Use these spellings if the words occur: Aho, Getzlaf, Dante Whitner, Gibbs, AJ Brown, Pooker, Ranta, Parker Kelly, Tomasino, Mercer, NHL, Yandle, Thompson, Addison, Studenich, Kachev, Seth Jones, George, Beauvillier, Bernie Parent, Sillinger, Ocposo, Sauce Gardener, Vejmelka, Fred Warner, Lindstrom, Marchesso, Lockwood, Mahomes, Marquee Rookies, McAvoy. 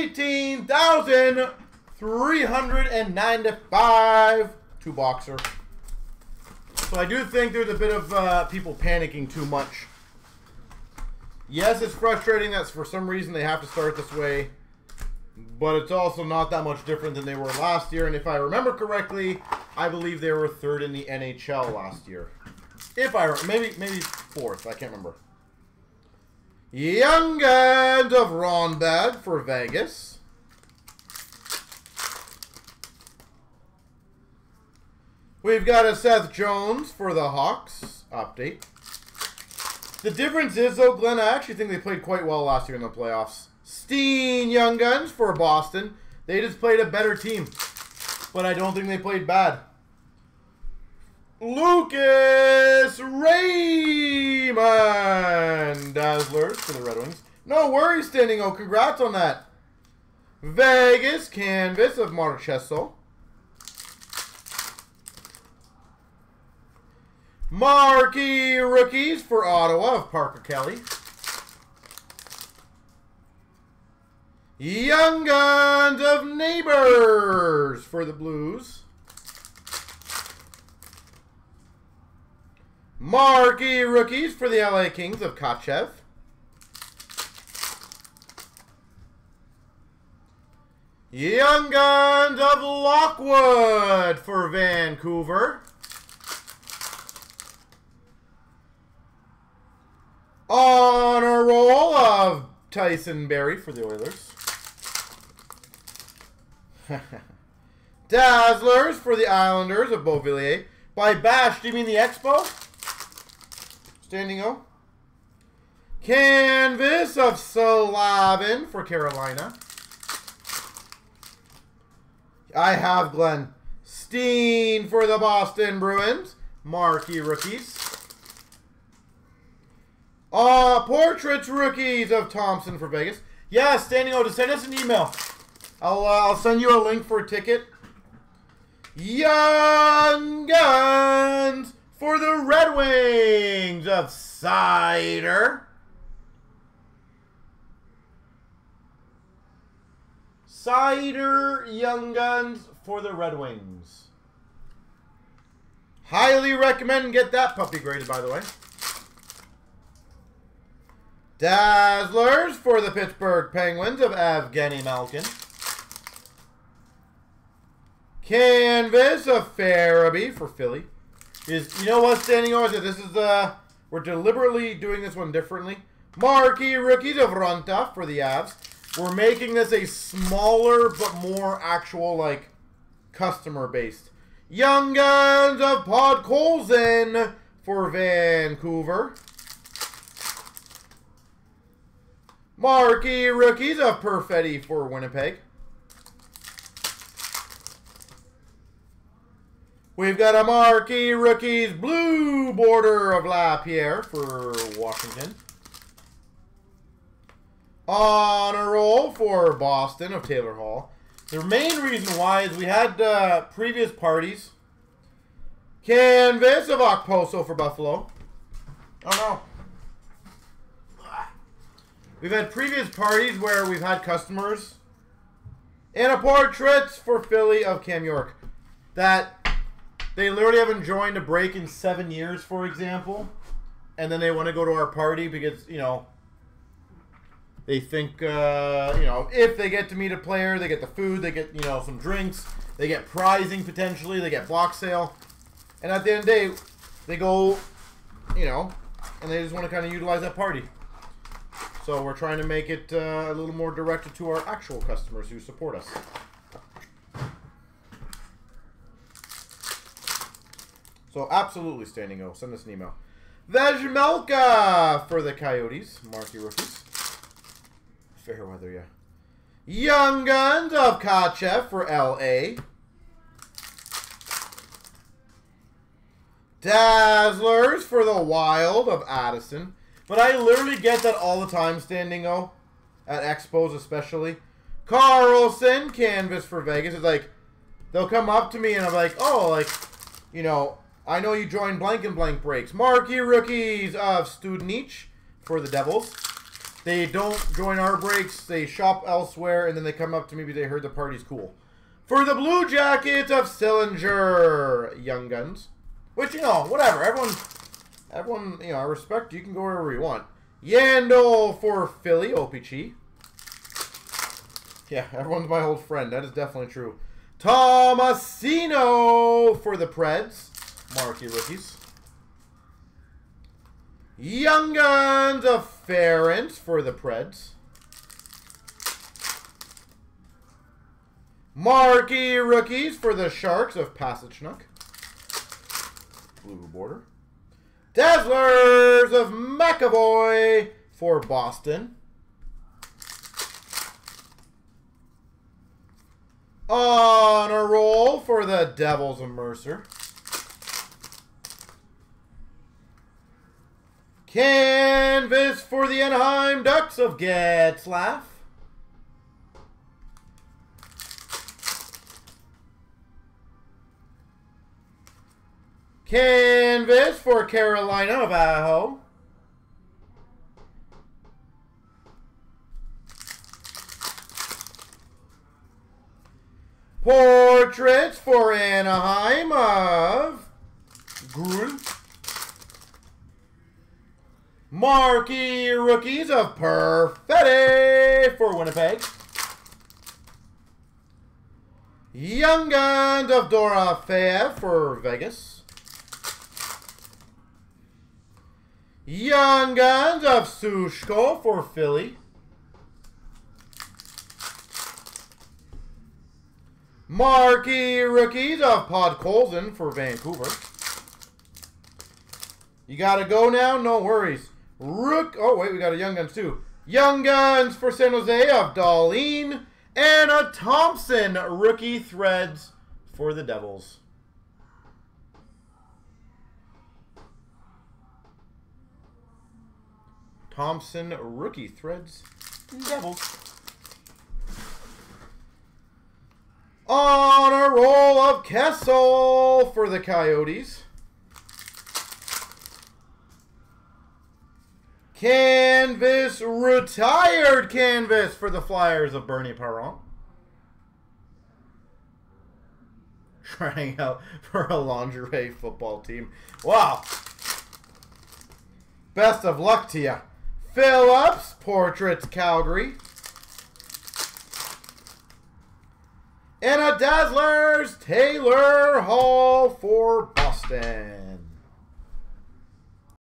18,395 to Boxer. So I do think there's a bit of people panicking too much. Yes, it's frustrating that for some reason they have to start this way, but it's also not that much different than they were last year. And if I remember correctly, I believe they were third in the NHL last year. If I maybe fourth, I can't remember. Young Gun of Ronbad for Vegas. We've got a Seth Jones for the Hawks update. The difference is, though, Glenn, I actually think they played quite well last year in the playoffs. Steen Young Guns for Boston. They just played a better team, but I don't think they played bad. Lucas Raymond Dazzlers for the Red Wings. No worries, Standing O. Congrats on that. Vegas Canvas of Marchesso. Marquee Rookies for Ottawa of Parker Kelly. Young Guns of Neighbors for the Blues. Marquee Rookies for the LA Kings of Kachev. Young Guns of Lockwood for Vancouver. On a roll of Tyson Berry for the Oilers. Dazzlers for the Islanders of Beauvillier. By bash, do you mean the Expo? Standing O. Canvas of Solavin for Carolina. I have Glenn. Steen for the Boston Bruins. Marquee Rookies. Portraits Rookies of Thompson for Vegas. Yeah, Standing O, to send us an email. I'll send you a link for a ticket. Young Guns for the Red Wings of Cider. Cider Young Guns for the Red Wings. Highly recommend get that puppy graded, by the way. Dazzlers for the Pittsburgh Penguins of Evgeny Malkin. Canvas of Farabee for Philly. You know what, Standing O? This is we're deliberately doing this one differently. Marquee Rookies of Ranta for the Avs. We're making this a smaller but more actual, like, customer based. Young Guns of Podkolzin for Vancouver. Marquee Rookies of Perfetti for Winnipeg. We've got a Marquee Rookies blue border of La Pierre for Washington. On a roll for Boston of Taylor Hall. The main reason why is we had previous parties. Canvas of Ocposo for Buffalo. Oh no. We've had previous parties where we've had customers. And a portraits for Philly of Cam York. That they literally haven't joined a break in 7 years, for example. And then they want to go to our party because, you know, they think, you know, if they get to meet a player, they get the food, they get, you know, some drinks. They get prizing potentially. They get block sale. And at the end of the day, they go, you know, and they just want to kind of utilize that party. So we're trying to make it a little more directed to our actual customers who support us. So absolutely, Standing O. Send us an email. Vejmelka for the Coyotes. Marquee Rookies. Fair weather, yeah. Young Guns of Kachev for LA. Dazzlers for the Wild of Addison. But I literally get that all the time, Standing O, at Expos especially. Carlson, Canvas for Vegas. It's like, they'll come up to me and I'm like, oh, like, you know, I know you joined blank and blank breaks. Marquee Rookies of Studenich for the Devils. They don't join our breaks. They shop elsewhere, and then they come up to maybe they heard the party's cool. For the Blue Jackets of Sillinger, Young Guns. Which, you know, whatever. Everyone, you know, I respect. You can go wherever you want. Yandle for Philly, OPG. Yeah, everyone's my old friend. That is definitely true. Tomasino for the Preds. Marquee Rookies. Young Guns of Ferrance for the Preds. Marquee Rookies for the Sharks of Passagenook. Blue border. Dazzlers of McAvoy for Boston. On a roll for the Devils of Mercer. Canvas for the Anaheim Ducks of Getzlaf. Canvas for Carolina of Aho. Portraits for Anaheim of Grun. Marquee Rookies of Perfetti for Winnipeg. Young Guns of Dorofeev for Vegas. Young Guns of Sushko for Philly. Marquee Rookies of Podkolzin for Vancouver. You gotta go now? No worries. Rook. Oh, wait, we got a Young Guns, too. Young Guns for San Jose of Darlene. And a Thompson rookie threads for the Devils. Thompson rookie threads. Devils. On a roll of Kessel for the Coyotes. Canvas, retired canvas for the Flyers of Bernie Parent. Trying out for a lingerie football team. Wow. Best of luck to you. Phillips, Portraits, Calgary. And a Dazzlers, Taylor Hall for Boston.